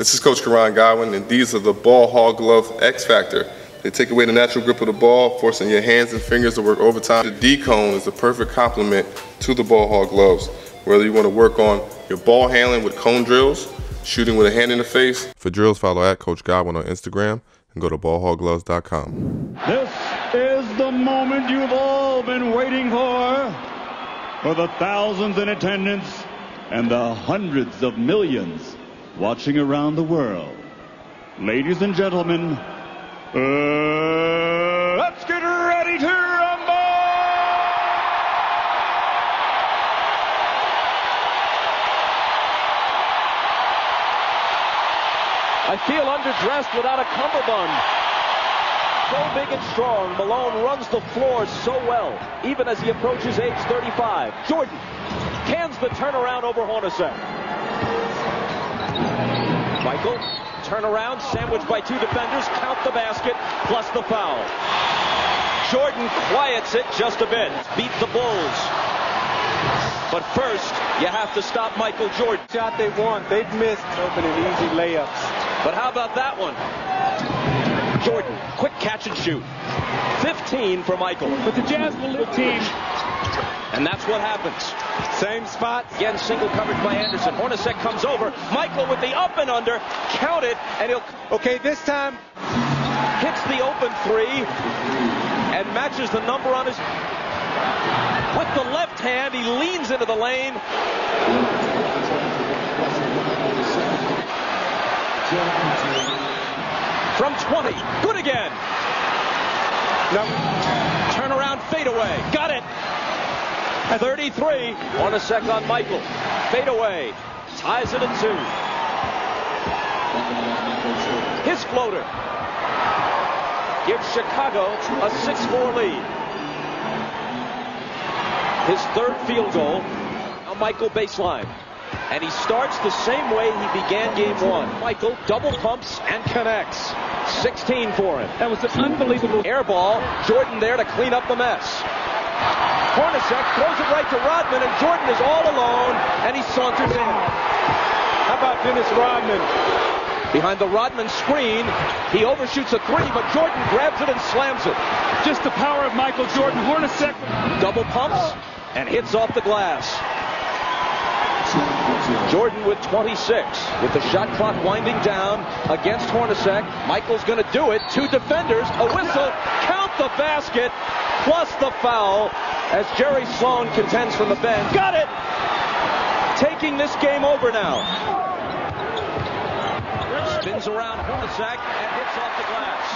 This is Coach Karan Godwin, and these are the Ball Hog Glove X Factor. They take away the natural grip of the ball, forcing your hands and fingers to work overtime. The D-cone is the perfect complement to the Ball Hog Gloves, whether you want to work on your ball handling with cone drills, shooting with a hand in the face. For drills, follow at Coach Godwin on Instagram and go to ballhoggloves.com. This is the moment you've all been waiting for the thousands in attendance and the hundreds of millions watching around the world. Ladies and gentlemen, let's get ready to rumble! I feel underdressed without a cummerbund. So big and strong, Malone runs the floor so well, even as he approaches age 35. Jordan cans the turnaround over Hornacek. Michael, turnaround, sandwiched by two defenders, count the basket, plus the foul. Jordan quiets it just a bit, beat the Bulls. But first, you have to stop Michael Jordan. Shot they want, they've missed opening easy layups. But how about that one? Jordan, quick catch and shoot. 15 for Michael. But the Jazz will live team. And that's what happens. Same spot. Again, single coverage by Anderson. Hornacek comes over. Michael with the up and under. Count it, and he'll... Okay, this time... Hits the open three. And matches the number on his... With the left hand, he leans into the lane. From 20, good again. No. Turn around, fade away. Got it. 33. Hornacek on Michael. Fade away. Ties it at 2. His floater gives Chicago a 6-4 lead. His third field goal. Now Michael baseline. And he starts the same way he began game one. Michael double pumps and connects. 16 for him. That was an unbelievable air ball. Jordan there to clean up the mess. Hornacek throws it right to Rodman, and Jordan is all alone, and he saunters in. How about Dennis Rodman? Behind the Rodman screen, he overshoots a three, but Jordan grabs it and slams it. Just the power of Michael Jordan. Hornacek double pumps and hits off the glass. Jordan with 26, with the shot clock winding down against Hornacek. Michael's going to do it. Two defenders, a whistle, count the basket, plus the foul, as Jerry Sloan contends from the bench. Got it! Taking this game over now. Spins around Hornacek and hits off the glass.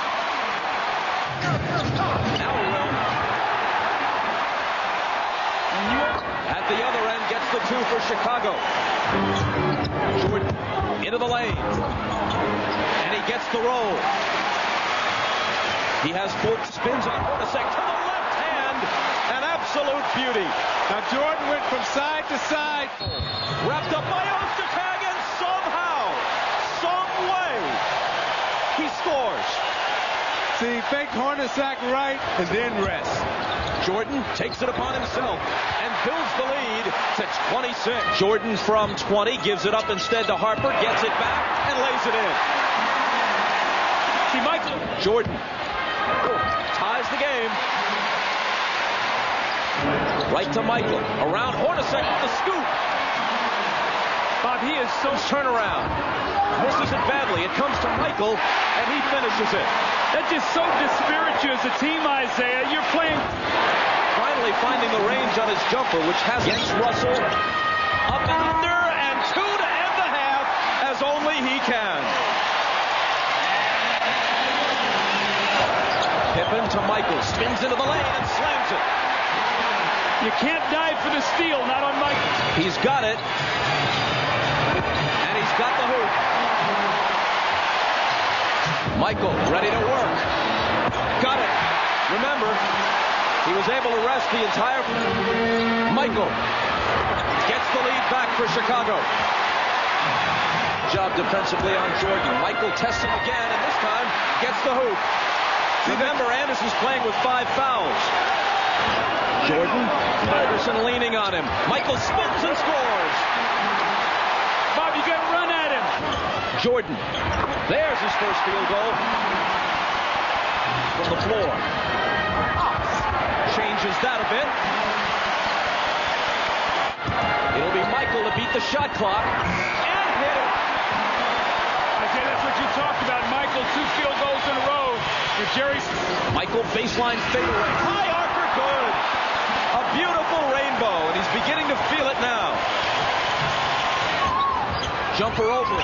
Now at the other end gets the 2 for Chicago. Jordan into the lane. And he gets the roll. He has 4 spins on Hornacek to the left hand. An absolute beauty. Now Jordan went from side to side. Wrapped up by Ostertag, and somehow, some way, he scores. See, fake Hornacek right and then rest. Jordan takes it upon himself and builds the lead to 26. Jordan from 20 gives it up instead to Harper, gets it back, and lays it in. See, Michael Jordan ties the game. Right to Michael. Around Hornacek with the scoop. Bob, he is so turnaround. Misses it badly. It comes to Michael, and he finishes it. That just so dispirits you as a team, Isaiah. You're playing... Finally finding the range on his jumper, which has against Russell. Up and under, and 2 to end the half, as only he can. Pippen to Michael, spins into the lane and slams it. You can't dive for the steal, not on Michael. He's got it. And he's got the hoop. Michael, ready to work. Got it. Remember, he was able to rest the entire... Michael gets the lead back for Chicago. Job defensively on Jordan. Michael tests him again, and this time gets the hoop. Remember, Anderson's playing with 5 fouls. Jordan, Anderson leaning on him. Michael spins and scores. Bob, you got to run at him. Jordan. There's his first field goal. From the floor. Changes that a bit. It'll be Michael to beat the shot clock. And hit it. I say that's what you talked about, Michael. 2 field goals in a row. For Jerry. Michael baseline fadeaway. High arc for good. A beautiful rainbow, and he's beginning to feel it now. Jumper over.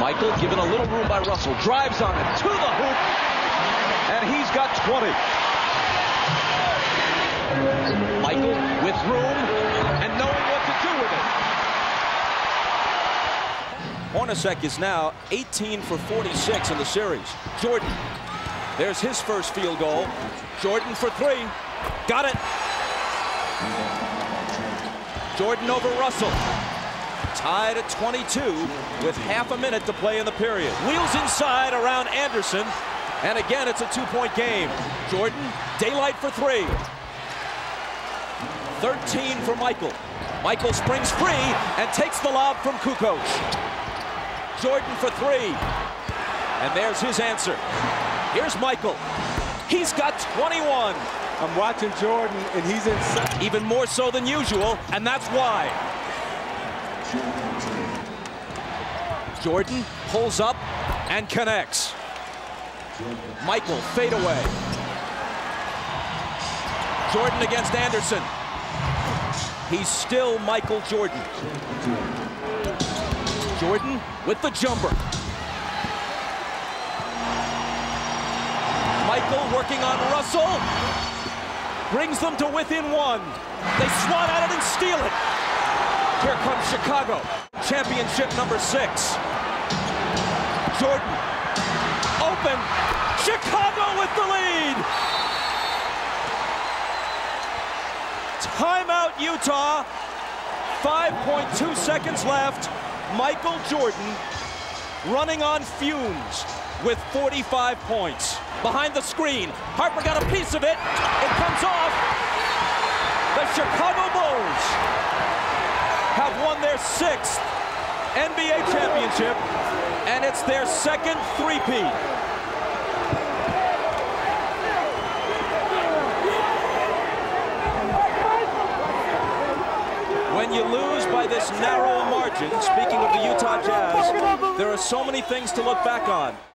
Michael given a little room by Russell. Drives on it to the hoop. And he's got 20. Michael with room and knowing what to do with it. Hornacek is now 18 for 46 in the series. Jordan. There's his first field goal. Jordan for 3. Got it. Jordan over Russell. Tied at 22 with half a minute to play in the period. Wheels inside around Anderson. And again, it's a two-point game. Jordan, daylight for 3. 13 for Michael. Michael springs free and takes the lob from Kukoc. Jordan for 3. And there's his answer. Here's Michael. He's got 21. I'm watching Jordan, and he's inside. Even more so than usual, and that's why. Jordan pulls up and connects. Michael, fade away. Jordan against Anderson. He's still Michael Jordan. Jordan with the jumper. Michael working on Russell. Brings them to within 1. They swat at it and steal it. Here comes Chicago. Championship number 6. Jordan. Open. Chicago with the lead. Timeout, Utah. 5.2 seconds left. Michael Jordan running on fumes with 45 points. Behind the screen, Harper got a piece of it. It comes off. The Chicago Bulls have won their 6th NBA championship, and it's their 2nd three-peat. When you lose by this narrow margin, speaking of the Utah Jazz, there are so many things to look back on.